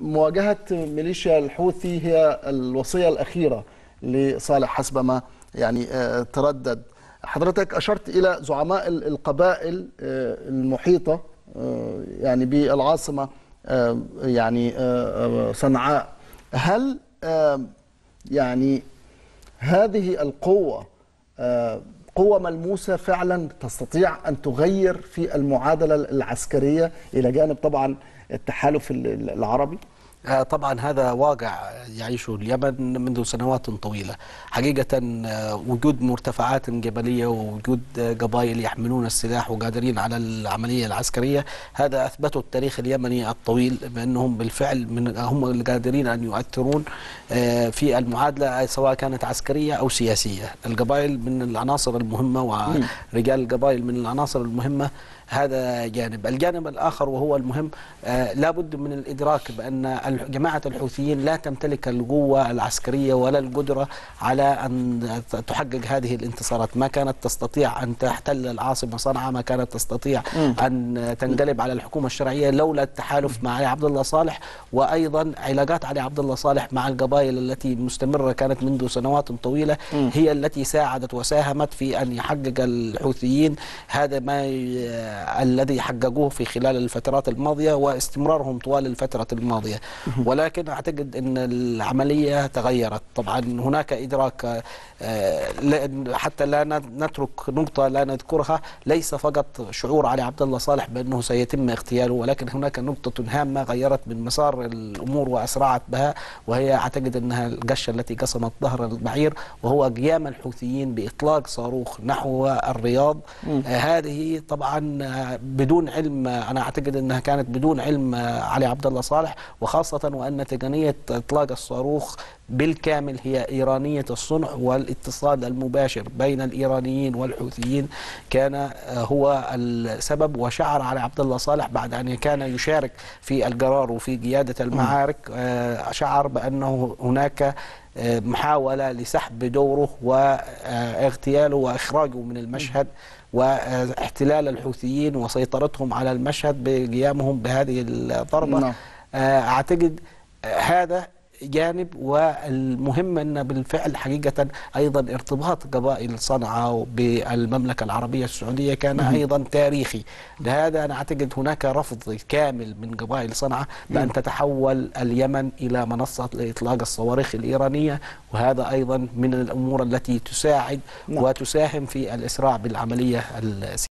مواجهة ميليشيا الحوثي هي الوصية الأخيرة لصالح حسب ما يعني تردد. حضرتك أشرت إلى زعماء القبائل المحيطة يعني بالعاصمة يعني صنعاء، هل يعني هذه القوة قوة ملموسة فعلا تستطيع أن تغير في المعادلة العسكرية إلى جانب طبعا التحالف العربي؟ طبعا هذا واقع يعيشه اليمن منذ سنوات طويلة حقيقة. وجود مرتفعات جبلية ووجود قبائل يحملون السلاح وقادرين على العملية العسكرية، هذا أثبته التاريخ اليمني الطويل بأنهم بالفعل هم القادرين أن يؤثرون في المعادلة سواء كانت عسكرية أو سياسية. القبائل من العناصر المهمة ورجال القبائل من العناصر المهمة. هذا جانب. الجانب الآخر وهو المهم لابد من الإدراك بأن جماعة الحوثيين لا تمتلك القوة العسكرية ولا القدرة على أن تحقق هذه الانتصارات. ما كانت تستطيع أن تحتل العاصمة صنعاء، ما كانت تستطيع أن تنقلب على الحكومة الشرعية لولا التحالف مع علي عبد الله صالح، وأيضا علاقات علي عبد الله صالح مع القبائل التي مستمرة كانت منذ سنوات طويلة هي التي ساعدت وساهمت في أن يحقق الحوثيين هذا ما الذي حققوه في خلال الفترات الماضية واستمرارهم طوال الفترة الماضية. ولكن أعتقد أن العملية تغيرت. طبعا هناك إدراك حتى لا نترك نقطة لا نذكرها، ليس فقط شعور علي عبد الله صالح بأنه سيتم اغتياله، ولكن هناك نقطة هامة غيرت من مسار الأمور وأسرعت بها، وهي أعتقد أنها القشة التي قسمت ظهر البعير، وهو قيام الحوثيين بإطلاق صاروخ نحو الرياض. هذه طبعا بدون علم، أنا أعتقد أنها كانت بدون علم علي عبد الله صالح، وخاصة وأن تقنية إطلاق الصاروخ بالكامل هي إيرانية الصنع، والاتصال المباشر بين الإيرانيين والحوثيين كان هو السبب. وشعر علي عبد الله صالح بعد أن كان يشارك في القرار وفي قيادة المعارك، شعر بأنه هناك محاولة لسحب دوره واغتياله وإخراجه من المشهد واحتلال الحوثيين وسيطرتهم على المشهد بقيامهم بهذه الضربة. أعتقد هذا جانب. والمهم أن بالفعل حقيقة أيضا ارتباط قبائل صنعاء بالمملكة العربية السعودية كان أيضا تاريخي. لهذا أنا أعتقد هناك رفض كامل من قبائل صنعاء بأن تتحول اليمن إلى منصة لإطلاق الصواريخ الإيرانية، وهذا أيضا من الأمور التي تساعد وتساهم في الإسراع بالعملية السياسية.